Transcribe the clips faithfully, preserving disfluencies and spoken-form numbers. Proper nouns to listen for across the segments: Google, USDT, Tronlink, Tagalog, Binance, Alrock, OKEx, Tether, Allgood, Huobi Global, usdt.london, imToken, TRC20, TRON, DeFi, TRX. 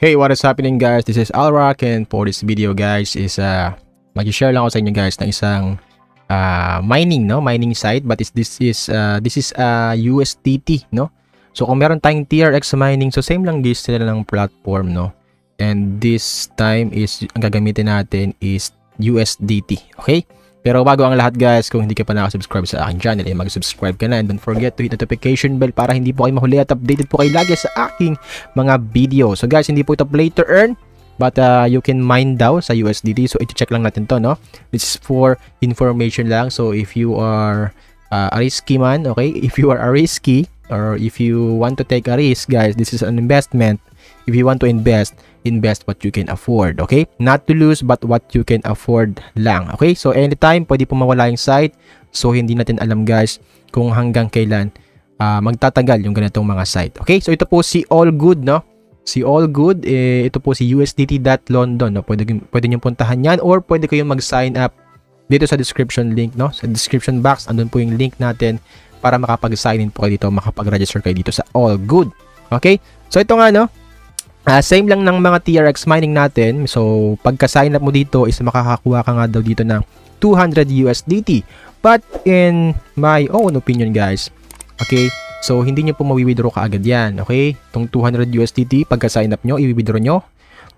Hey, what is happening guys? This is Alrock, and for this video guys is uh, mag-share lang ako sa inyo guys ng isang uh, mining no mining site, but is this is uh, this is a uh, U S D T no. So kung meron tayong T R X mining, so same lang guys, sila lang platform no. And this time is ang gagamitin natin is U S D T, okay? Pero bago ang lahat guys, kung hindi ka pa nakasubscribe sa aking channel, eh mag-subscribe ka na, and don't forget to hit notification bell para hindi po kayo mahuli at updated po kayo lagi sa aking mga video. So guys, hindi po ito play to earn, but uh, you can mine daw sa U S D T. So i-check lang natin to no. This is for information lang. So if you are uh, a risky man, okay? If you are a risky or if you want to take a risk guys, this is an investment. If you want to invest, invest what you can afford, okay? Not to lose, but what you can afford lang, okay? So, anytime, pwede po mawala yung site. So, hindi natin alam, guys, kung hanggang kailan uh, magtatagal yung ganitong mga site, okay? So, ito po si All Good, no? Si All Good, eh, ito po si U S D T dot london, no? Pwede, pwede nyo puntahan yan, or pwede kayong mag-sign up dito sa description link, no? Sa description box, andun po yung link natin para makapag-sign in po kayo dito, makapag-register kayo dito sa All Good, okay? So, ito nga, no? Uh, same lang ng mga T R X mining natin. So, pagka-sign up mo dito is makakakuha ka nga daw dito ng two hundred U S D T. But in my own opinion, guys, okay? So, hindi nyo po mawi-withdraw kaagad yan, okay? Itong two hundred U S D T, pagka-sign up nyo, i-withdraw nyo?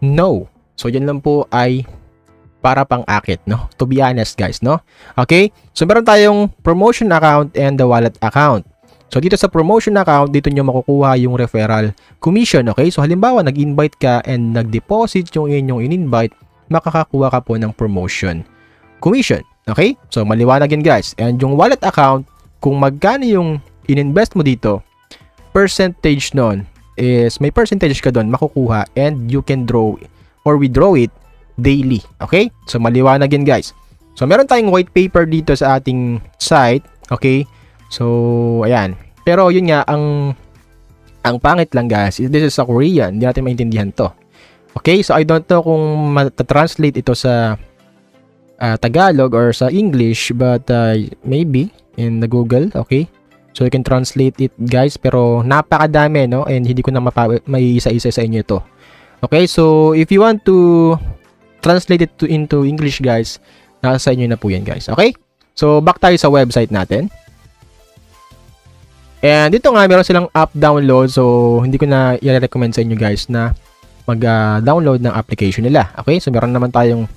No. So, yan lang po ay para pang-akit, no? To be honest, guys, no? Okay? So, meron tayong promotion account and the wallet account. So, dito sa promotion account, dito nyo makukuha yung referral commission, okay? So, halimbawa, nag-invite ka and nag-deposit yung inyong in-invite, makakakuha ka po ng promotion commission, okay? So, maliwanag yan, guys. And yung wallet account, kung magkano yung in-invest mo dito, percentage nun is may percentage ka doon makukuha, and you can draw or withdraw it daily, okay? So, maliwanag yan, guys. So, meron tayong white paper dito sa ating site, okay? So, ayan. Pero yun nga, ang ang pangit lang guys, this is sa Korean, hindi natin maintindihan to. Okay, so I don't know kung matatranslate ito sa uh, Tagalog or sa English, but uh, maybe in the Google, okay? So you can translate it guys, pero napakadami, no? And hindi ko na may isa-isa sa inyo ito. Okay, so if you want to translate it to, into English guys, nasa inyo na po yan guys, okay? So back tayo sa website natin. And dito nga, meron silang app download. So, hindi ko na i-recommend sa inyo guys na mag-download uh, ng application nila. Okay? So, meron naman tayong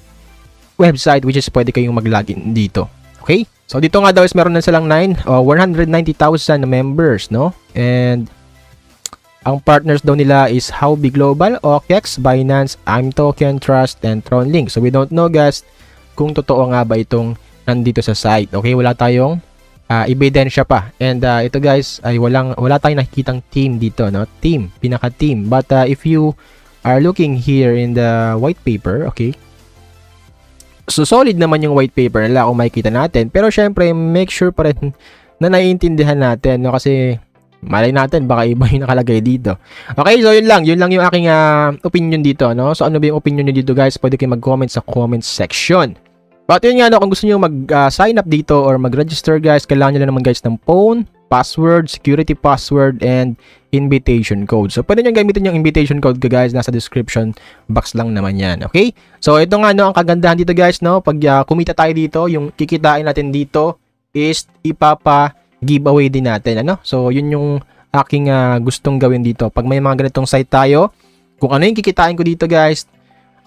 website which is pwede kayong mag-login dito. Okay? So, dito nga daw is meron na silang nine, uh, one hundred ninety thousand members, no? And, ang partners daw nila is Huobi Global, OKEx, Binance, imToken, Trust, and Tronlink. So, we don't know guys kung totoo nga ba itong nandito sa site. Okay? Wala tayong Uh, ebidensya pa. And uh, ito guys ay walang wala tayong nakikitang team dito, no? Team, pinaka team. But uh, if you are looking here in the white paper, okay? So solid naman yung white paper nila kung makikita natin. Pero syempre, make sure pa rin na naiintindihan natin, no? Kasi malay natin baka iba yung nakalagay dito. Okay, so yun lang, yun lang yung aking uh, opinion dito, no? So ano ba yung opinion niyo dito guys? Pwede kayong mag-comment sa comment section. But yun nga, no, kung gusto nyo mag-sign uh, up dito or mag-register guys, kailangan nyo lang naman guys ng phone, password, security password, and invitation code. So, pwede nyo gamitin yung invitation code ko guys, nasa description box lang naman yan, okay? So, ito nga, no, ang kagandahan dito guys, no, pag uh, kumita tayo dito, yung kikitain natin dito is ipapa-giveaway din natin, ano? So, yun yung aking uh, gustong gawin dito. Pag may mga ganitong site tayo, kung ano yung kikitain ko dito guys,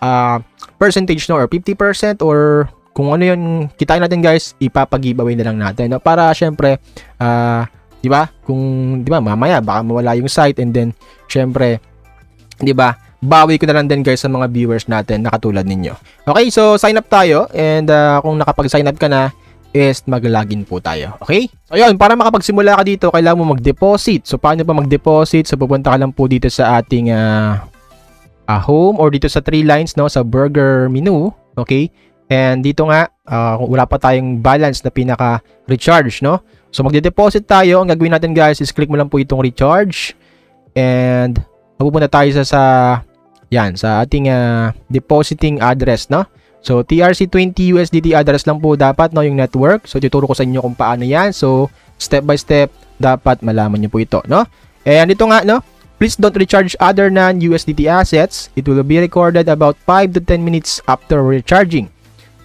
uh, percentage no, or fifty percent or kung ano yun, kitain natin guys, ipapag-giveaway na lang natin, no? Para syempre, uh, di ba, kung, di ba, mamaya, baka mawala yung site, and then, syempre, di ba, bawi ko na lang din guys sa mga viewers natin na katulad ninyo. Okay, so, sign up tayo, and uh, kung nakapag-sign up ka na, is mag-login po tayo, okay? So, yun, para makapagsimula ka dito, kailangan mo mag-deposit. So, paano pa mag-deposit? So, pupunta ka lang po dito sa ating uh, uh, home, or dito sa three lines, no, sa burger menu, okay? And dito nga, uh, wala pa tayong balance na pinaka-recharge, no? So, magde-deposit tayo. Ang gagawin natin, guys, is click mo lang po itong recharge. And, mapupunta tayo sa, sa yan, sa ating uh, depositing address, no? So, T R C twenty U S D T address lang po dapat, no? Yung network. So, tuturo ko sa inyo kung paano yan. So, step by step, dapat malaman nyo po ito, no? And, dito nga, no? Please don't recharge other non-U S D T assets. It will be recorded about five to ten minutes after recharging.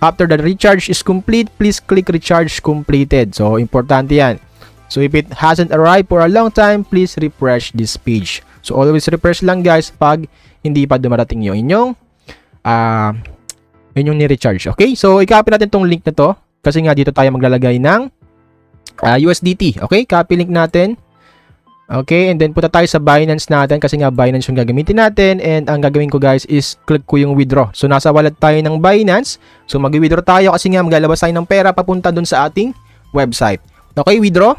After the recharge is complete, please click recharge completed. So, importante yan. So, if it hasn't arrived for a long time, please refresh this page. So, always refresh lang guys pag hindi pa dumarating yung inyong uh, inyong ni-recharge. Okay? So, i-copy natin tong link na to kasi nga dito tayo maglalagay ng uh, U S D T. Okay? Copy link natin. Okay, and then punta tayo sa Binance natin kasi nga Binance yung gagamitin natin, and ang gagawin ko guys is click ko yung withdraw. So nasa wallet tayo ng Binance. So mag-withdraw tayo kasi nga maglalabas tayo ng pera papunta dun sa ating website. Okay, withdraw.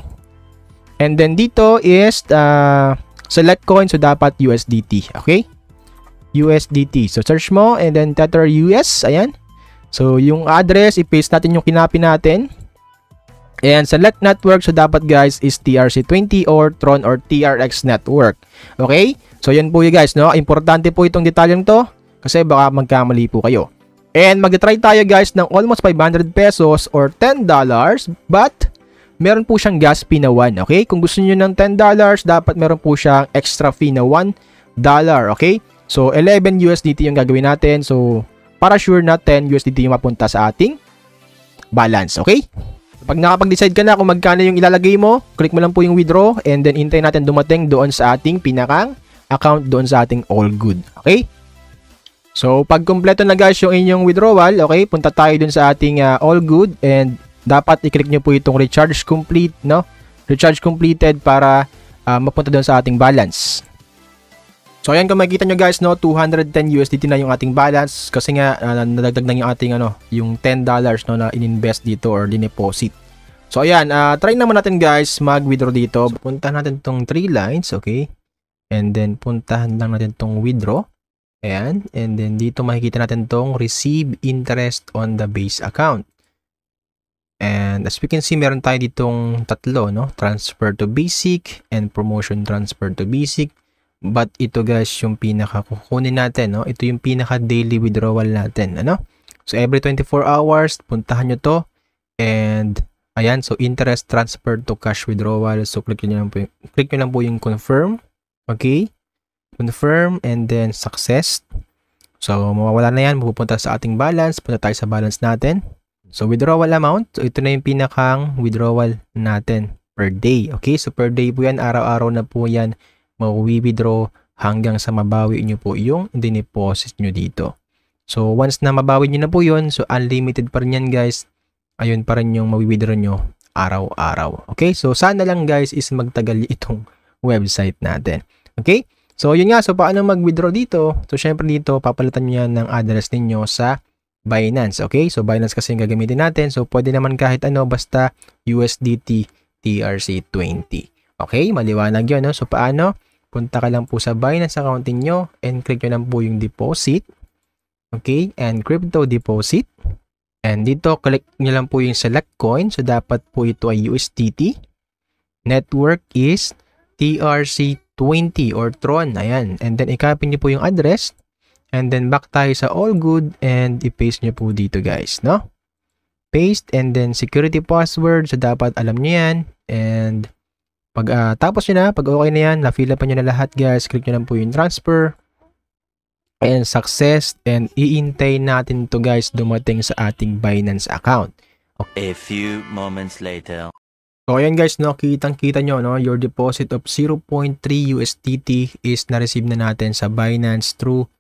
And then dito is uh, select coin, so dapat U S D T. Okay? U S D T. So search mo and then Tether U S. Ayan. So yung address, i-paste natin yung kinapi natin. And select network, so dapat guys is T R C twenty or TRON or T R X network. Okay? So yan po yun guys, no? Importante po itong detalyeng to kasi baka magkamali po kayo. And mag-try tayo guys ng almost five hundred pesos or ten dollars, but meron po siyang gas fee na one. Okay? Kung gusto niyo ng ten dollars, dapat meron po siyang extra fee na one dollar. Okay? So eleven U S D T yung gagawin natin. So para sure na ten U S D T yung mapunta sa ating balance. Okay? Pag nakapag-decide ka na kung magkano yung ilalagay mo, click mo lang po yung withdraw and then hintay natin dumating doon sa ating pinakang account doon sa ating all good. Okay? So, pag kumpleto na guys yung inyong withdrawal, okay, punta tayo doon sa ating uh, all good and dapat i-click nyo po itong recharge complete, no? Recharge completed para uh, mapunta doon sa ating balance. So, ayan kung makikita nyo guys, no, two hundred ten U S D T na yung ating balance kasi nga uh, nadagdag na yung ating ano, yung ten dollars no, na ininvest dito or dineposit. So, ayan, uh, try naman natin guys mag-withdraw dito. So, puntahan natin tong three lines, okay? And then, puntahan lang natin tong withdraw. Ayan, and then dito makikita natin tong receive interest on the base account. And as we can see, meron tayo ditong tatlo, no? Transfer to basic and promotion transfer to basic. But ito guys, yung pinaka kukunin natin, no? Ito yung pinaka daily withdrawal natin, ano? So every twenty-four hours, puntahan nyo to. And ayan, so interest transfer to cash withdrawal. So click nyo lang po yung, click nyo lang po yung confirm. Okay? Confirm and then success. So mawawala na yan, pupunta sa ating balance. Punta tayo sa balance natin. So, withdrawal amount. So, ito na yung pinakang withdrawal natin per day. Okay? So, per day po yan. Araw-araw na po yan. Mag-withdraw hanggang sa mabawi nyo po yung dineposit nyo dito. So, once na mabawi nyo na po yun, so, unlimited pa rin yan, guys. Ayun pa rin yung mag-withdraw nyo araw-araw. Okay? So, sana lang, guys, is magtagal itong website natin. Okay? So, yun nga. So, paano mag-withdraw dito? So, syempre dito, papalitan nyo yan ng address ninyo sa Binance, okay? So, Binance kasi yung gagamitin natin. So, pwede naman kahit ano, basta U S D T T R C twenty. Okay? Maliwanag yun, no? So, paano? Punta ka lang po sa Binance account nyo and click nyo lang po yung deposit. Okay? And crypto deposit. And dito, click nyo lang po yung select coin. So, dapat po ito ay U S D T. Network is T R C twenty or Tron. Ayan. And then, i-copy nyo po yung address. And then, back tayo sa all good and i-paste nyo po dito guys, no? Paste and then security password. So, dapat alam nyo yan. And, pag uh, tapos nyo na, pag okay na yan, na-fill up nyo na lahat guys. Click nyo lang po yung transfer. And success. And iintay natin to guys dumating sa ating Binance account. Okay. A few moments later. So, ayan guys, no? Kitang-kita nyo, no? Your deposit of zero point three U S D T is na-receive na natin sa Binance through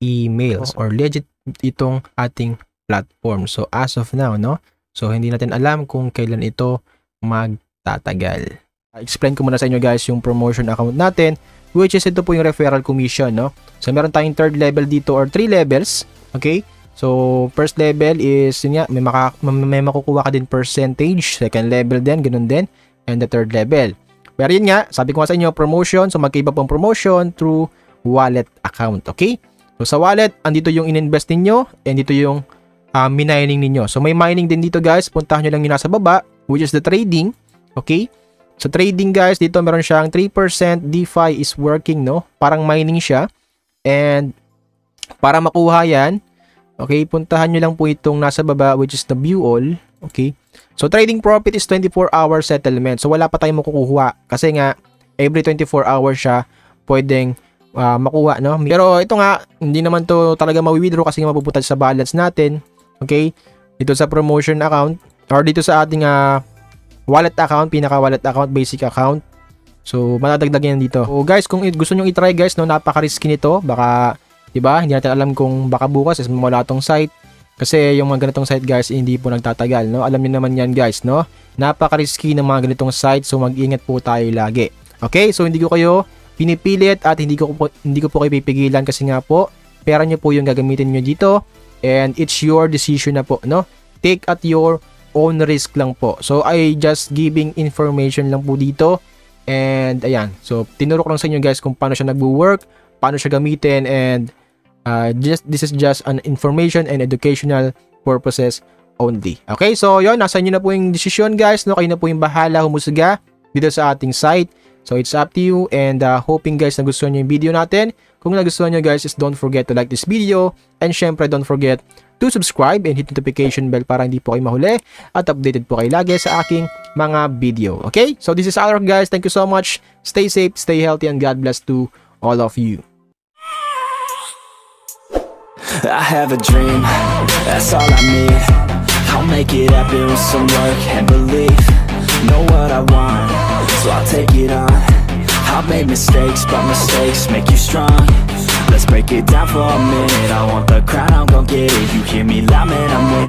emails or legit itong ating platform. So, as of now, no? So, hindi natin alam kung kailan ito magtatagal. Explain ko muna sa inyo guys yung promotion account natin, which is ito po yung referral commission, no? So, meron tayong third level dito or three levels. Okay? So, first level is, yun nga, may, maka, may makukuha ka din percentage. Second level din, ganun din. And the third level. Pero yun nga, sabi ko nga sa inyo, promotion. So, magkaiba pong promotion through wallet account. Okay? So, sa wallet, andito yung ininvest ninyo and dito yung uh, minining ninyo. So, may mining din dito guys. Puntahan nyo lang yung nasa baba, which is the trading. Okay? So, trading guys, dito meron siyang three percent DeFi is working, no? Parang mining siya. And, para makuha yan, okay, puntahan nyo lang po itong nasa baba, which is the view all. Okay? So, trading profit is twenty-four hour settlement. So, wala pa tayong makukuha kasi nga, every twenty-four hours siya pwedeng uh, makuha, no? Pero ito nga, hindi naman to talaga mawi-withdraw kasi mapupunta sa balance natin. Okay? Dito sa promotion account or dito sa ating uh, wallet account, pinaka wallet account, basic account. So, madadagdag yan dito. So, guys, kung gusto nyo i-try, guys, no, napaka-risky nito. Baka, diba, hindi natin alam kung baka bukas is mawala tong site. Kasi yung mga ganitong site, guys, hindi po nagtatagal, no? Alam niyo naman yan, guys, no? Napaka-risky ng mga ganitong site. So, mag-ingat po tayo lagi. Okay? So, hindi ko kayo pinipilit at hindi ko po, hindi ko po kayo pipigilan kasi nga po, pera nyo po yung gagamitin nyo dito. And it's your decision na po, no? Take at your own risk lang po. So, I just giving information lang po dito. And, ayan. So, tinurok lang sa inyo, guys, kung paano siya nag-work, paano siya gamitin, and uh, just, this is just an information and educational purposes only. Okay? So, yun. Nasa inyo na po yung decision, guys. No? Kayo na po yung bahala humusga dito sa ating site. So, it's up to you. And, uh, hoping, guys, nagustuhan nyo yung video natin. Kung nagustuhan nyo, guys, is don't forget to like this video. And, syempre, don't forget to subscribe and hit notification bell para hindi po kayo mahuli at updated po kayo lagi sa aking mga video. Okay? So this is Alrock, guys. Thank you so much. Stay safe, stay healthy, and God bless to all of you. I have a dream. That's all I need. I'll make it happen with some work and belief. Know what I want, so I'll take it on. I've made mistakes, but mistakes make you strong. Let's break it down for a minute. I want the crown, I'm gon' get it. You hear me loud, man, I'm with